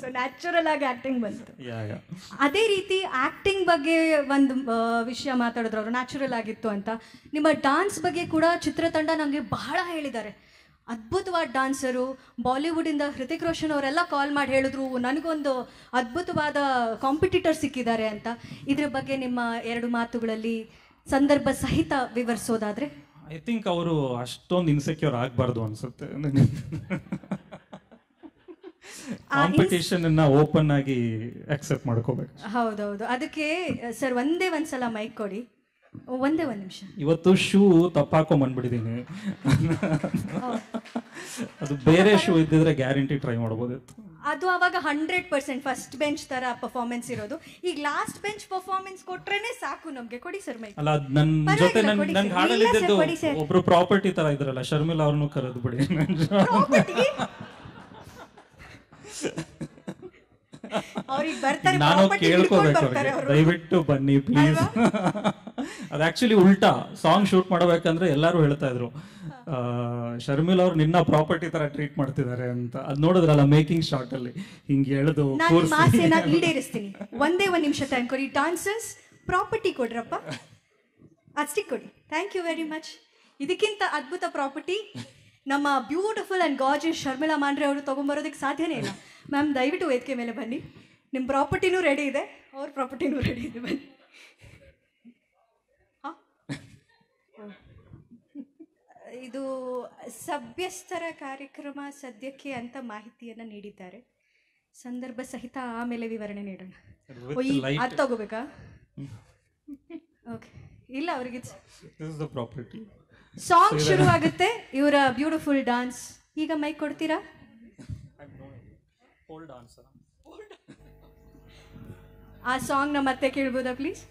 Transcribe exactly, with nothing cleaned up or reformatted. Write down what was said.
So natural ಆಗಿ acting ಬಂತು. ಅದೇ ರೀತಿ ಆಕ್ಟಿಂಗ್ ಬಗ್ಗೆ ಒಂದು ವಿಷಯ ಮಾತಾಡಿದ್ರು ಅವರು, ನ್ಯಾಚುರಲ್ ಆಗಿತ್ತು ಅಂತ. ನಿಮ್ಮ ಡಾನ್ಸ್ ಬಗ್ಗೆ ಕೂಡ ಚಿತ್ರತಂಡ ನಮಗೆ ಬಹಳ ಹೇಳಿದ್ದಾರೆ. ಅದ್ಭುತವಾದ ಡಾನ್ಸರು, ಬಾಲಿವುಡಿಂದ ಹೃತಿಕ್ ರೋಷನ್ ಅವರೆಲ್ಲ ಕಾಲ್ ಮಾಡಿ ಹೇಳಿದ್ರು ನನಗೊಂದು ಅದ್ಭುತವಾದ ಕಾಂಪಿಟೇಟರ್ ಸಿಕ್ಕಿದ್ದಾರೆ ಅಂತ. ಇದ್ರ ಬಗ್ಗೆ ನಿಮ್ಮ ಎರಡು ಮಾತುಗಳಲ್ಲಿ ಸಂದರ್ಭ ಸಹಿತ ವಿವರಿಸೋದಾದರೆ? ಐ ಥಿಂಕ್ ಅವರು ಅಷ್ಟೊಂದು ಇನ್ಸೆಕ್ಯೂರ್ ಆಗಬಾರ್ದು ಅನಿಸುತ್ತೆ. ಕಾಂಪಿಟೇಷನ್ ಅನ್ನ ಓಪನ್ ಆಗಿ ಅಕ್ಸೆಪ್ಟ್ ಮಾಡ್ಕೋಬೇಕು. ಹೌದೌದು. ಅದಕ್ಕೆ ಸರ್ ಒಂದೇ ಒಂದ್ಸಲ ಮೈಕ್ ಕೊಡಿ, ಒಂದೇ ಒಂದು ನಿಮಿಷ. ಇವತ್ತು ಶೂ ತಪ್ಪಾಕೊಂಡ್ ಬಂದ್ಬಿಟ್ಟಿದ್ದೀನಿ, ಅದು ಬೇರೆ ಶೂ ಇದ್ದಿದ್ರೆ ಗ್ಯಾರಂಟಿ ಟ್ರೈ ಮಾಡಬಹುದಿತ್ತು. ಅದು ಅವಾಗ ಹಂಡ್ರೆಡ್ ಪರ್ಸೆಂಟ್ ಫಸ್ಟ್ ಬೆಂಚ್ ತರ ಪರ್ಫಾರ್ಮೆನ್ಸ್ ಇರೋದು. ಈಗ ಲಾಸ್ಟ್ ಬೆಂಚ್ ಪರ್ಫಾರ್ಮೆನ್ಸ್ ಕೊಟ್ರೇನೆ ಸಾಕು ನಮ್ಗೆ. ಕೊಡಿ ಸರ್ ಮೈಕ್. ಅಲ್ಲ, ನನ್ನ ಜೊತೆ ನನ್ನ ಹಾಡಲ್ಲಿ ಇದ್ದಿದ್ದು ಒಬ್ರು ಪ್ರಾಪರ್ಟಿ ತರ ಇದ್ರಲ್ಲ, ಶರ್ಮಿಲಾ ಅವ್ರನ್ನು ಕರೆದು ಬಿಡಿ. ದಯವಿಟ್ಟು ಬನ್ನಿ ಪ್ಲೀಸ್. ಅದ ಆಕ್ಚುಲಿ ಉಲ್ಟಾ, ಸಾಂಗ್ ಶೂಟ್ ಮಾಡಬೇಕಂದ್ರೆ ಎಲ್ಲರೂ ಹೇಳ್ತಾ ಇದ್ರು ಶರ್ಮಿಲ್ ಅವ್ರು ನಿನ್ನ ಪ್ರಾಪರ್ಟಿ ತರ ಟ್ರೀಟ್ ಮಾಡ್ತಿದ್ದಾರೆ ಅಂತ. ಅದ್ ನೋಡಿದ್ರಲ್ಲ ಮೇಕಿಂಗ್ ಶಾರ್ಟ್ ಅಲ್ಲಿ ಹಿಂಗೆ ಹೇಳುದು. ಒಂದೇ ಒಂದ್ ನಿಮಿಷ ಟೈಮ್ ಕೊಡಿ. ಡಾನ್ಸರ್ಸ್ ಪ್ರಾಪರ್ಟಿ ಕೊಡ್ರಪ್ಪ, ಅಷ್ಟೇ ಕೊಡಿ. Thank you very much. ಇದಕ್ಕಿಂತ ಅದ್ಭುತ ಪ್ರಾಪರ್ಟಿ ನಮ್ಮ beautiful and gorgeous Sharmila Mandre ಅವರು ತೊಗೊಂಬರೋದಕ್ಕೆ ಸಾಧ್ಯನೇ ಇಲ್ಲ. ಮ್ಯಾಮ್ ದಯವಿಟ್ಟು ವೇದಿಕೆ ಮೇಲೆ ಬನ್ನಿ. ನಿಮ್ಮ ಪ್ರಾಪರ್ಟಿನೂ ರೆಡಿ ಇದೆ, ಅವ್ರ ಪ್ರಾಪರ್ಟಿನೂ ರೆಡಿ ಇದೆ, ಬನ್ನಿ. ಇದು ಸಭ್ಯಸ್ಥರ ಕಾರ್ಯಕ್ರಮ ಸದ್ಯಕ್ಕೆ ಅಂತ ಮಾಹಿತಿಯನ್ನು ನೀಡಿದ್ದಾರೆ. ಸಂದರ್ಭ ಸಹಿತ ಆಮೇಲೆ ವಿವರಣೆ ನೀಡೋಣ. ಅದು ತಗೋಬೇಕಾ? ಓಕೆ, ಇಲ್ಲ ಅವ್ರಿಗೆ ಸಾಂಗ್ ಶುರು ಆಗುತ್ತೆ ಇವರ ಬ್ಯೂಟಿಫುಲ್ ಡಾನ್ಸ್. ಈಗ ಮೈಕ್ ಕೊಡ್ತೀರಾ? ಆ ಸಾಂಗ್ ನ ಮತ್ತೆ ಕೇಳ್ಬೋದಾ ಪ್ಲೀಸ್?